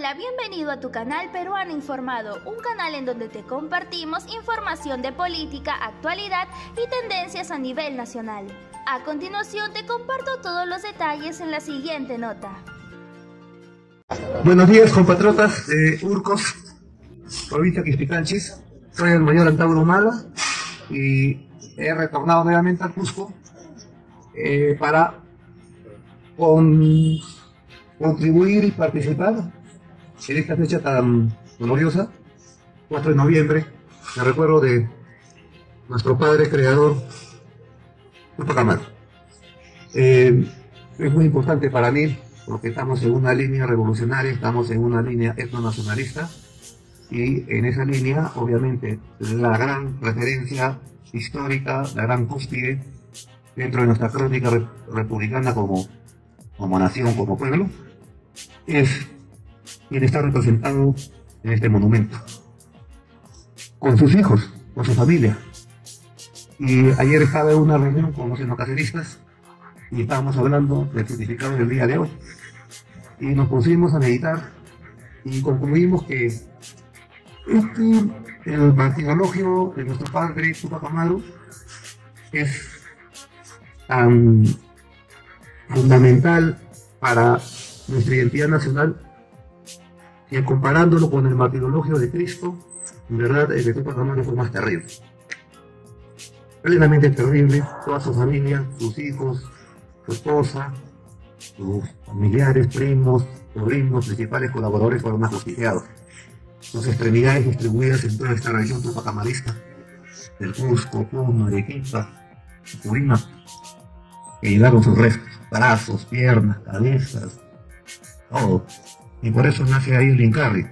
Humala, bienvenido a tu canal Peruano Informado, un canal en donde te compartimos información de política, actualidad y tendencias a nivel nacional. A continuación te comparto todos los detalles en la siguiente nota. Buenos días compatriotas de Urcos, provincia Cispicanchis. Soy el mayor Antauro Humala y he retornado nuevamente al Cusco para contribuir y participar en esta fecha tan gloriosa, 4 de noviembre, en recuerdo de nuestro padre creador, Túpac Amaru. Es muy importante para mí porque estamos en una línea revolucionaria, estamos en una línea etnonacionalista y en esa línea, obviamente, la gran referencia histórica, la gran cúspide dentro de nuestra crónica republicana como nación, como pueblo, es quien está representado en este monumento, con sus hijos, con su familia. Y ayer estaba en una reunión con los enocaceristas y estábamos hablando del significado del día de hoy. Y nos pusimos a meditar y concluimos que el martirologio de nuestro padre Túpac Amaru es tan fundamental para nuestra identidad nacional, y comparándolo con el martirologio de Cristo, en verdad el de Túpac Amaru fue más terrible, plenamente terrible. Toda su familia, sus hijos, su esposa, sus familiares, primos, sobrinos, principales colaboradores fueron ajusticiados. Sus extremidades distribuidas en toda esta región tupacamarista, del Cusco, Puno, Arequipa, Purímac, que llegaron sus restos, brazos, piernas, cabezas, todo. Y por eso nace ahí el Incarri,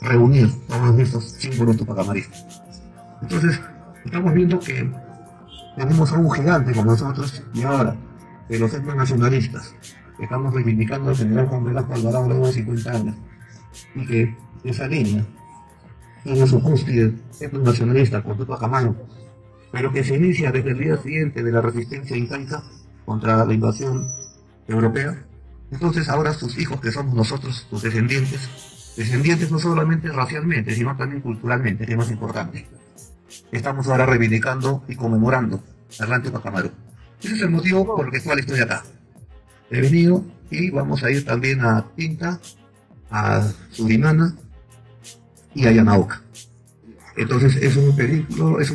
reunir todos estos símbolos tupacamaristas. Entonces, estamos viendo que tenemos a un gigante como nosotros, y ahora, de los etnonacionalistas, que estamos reivindicando al general Juan Velasco Alvarado luego de 50 años, y que esa línea tiene su cúspide etnonacionalista con Túpac Amaru, pero que se inicia desde el día siguiente de la resistencia incaica contra la invasión europea. Entonces ahora sus hijos, que somos nosotros, sus descendientes no solamente racialmente, sino también culturalmente, que es más importante, estamos ahora reivindicando y conmemorando al gran Túpac Amaru. Ese es el motivo por el cual estoy acá. He venido y vamos a ir también a Pinta, a Zulimana y a Yanaoca. Entonces es un periplo, es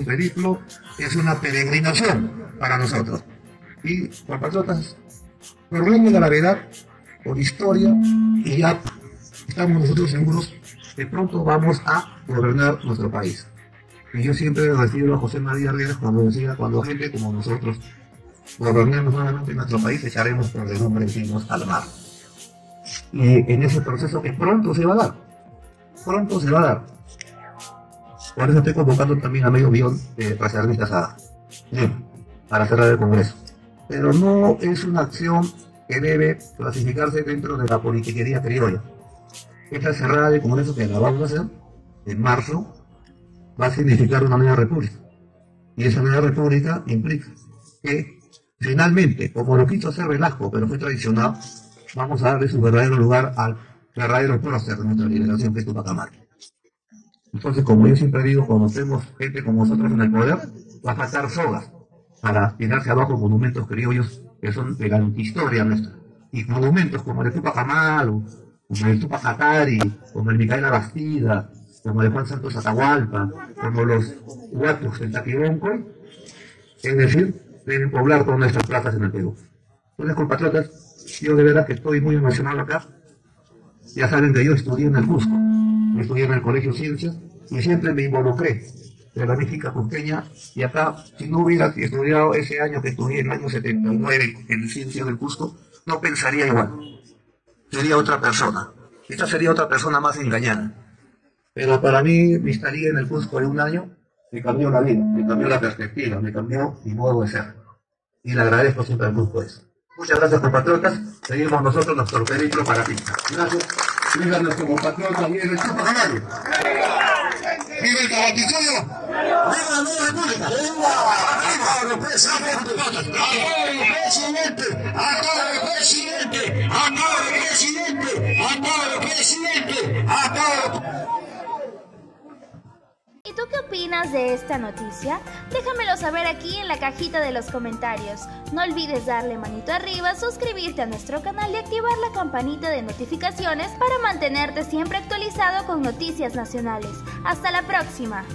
una peregrinación para nosotros. Y compatriotas, volvemos a la verdad por historia y ya estamos nosotros seguros que pronto vamos a gobernar nuestro país. Y yo siempre refiero a José María Arias cuando decía, cuando gente como nosotros gobernemos nuevamente nuestro país, echaremos por renombre encima al mar. Y en ese proceso que pronto se va a dar. Por eso estoy convocando también a medio millón de racialistas para cerrar el Congreso. Pero no es una acción que debe clasificarse dentro de la politiquería criolla. Esta cerrada del Congreso que la vamos a hacer en marzo va a significar una nueva república. Y esa nueva república implica que finalmente, como lo quiso hacer Velasco, pero fue traicionado, vamos a darle su verdadero lugar al verdadero prócer de nuestra liberación, que es Túpac Amaru. Entonces, como yo siempre digo, cuando tenemos gente como nosotros en el poder, va a faltar sogas para tirarse abajo monumentos criollos que son de la historia nuestra. Y monumentos como el de Túpac Amaru, como el Túpac Katari, como el Micaela Bastida, como el Juan Santos Atahualpa, como los huacos del Taquibonco, es decir, deben poblar todas nuestras plazas en el Perú. Entonces, compatriotas, yo de verdad que estoy muy emocionado acá. Ya saben que yo estudié en el Cusco. Estudié en el Colegio de Ciencias y siempre me involucré de la mística cusqueña, y acá, si no hubiera estudiado ese año que estudié, en el año 79 en Ciencias del Cusco, no pensaría igual, sería otra persona, esta sería otra persona más engañada. Pero para mí, mi estadía en el Cusco de un año me cambió la vida, me cambió la perspectiva, me cambió mi modo de ser, y le agradezco siempre al Cusco eso. Muchas gracias, compatriotas. Seguimos nosotros nuestro periplo para Pinta. Gracias. Viva nuestro compatriota, viva el Túpac Amaru. Viva el Tahuantinsuyo. Viva la nueva república. Viva presidente. Acaba el presidente. opinas de esta noticia? Déjamelo saber aquí en la cajita de los comentarios. No olvides darle manito arriba, suscribirte a nuestro canal y activar la campanita de notificaciones para mantenerte siempre actualizado con noticias nacionales. ¡Hasta la próxima!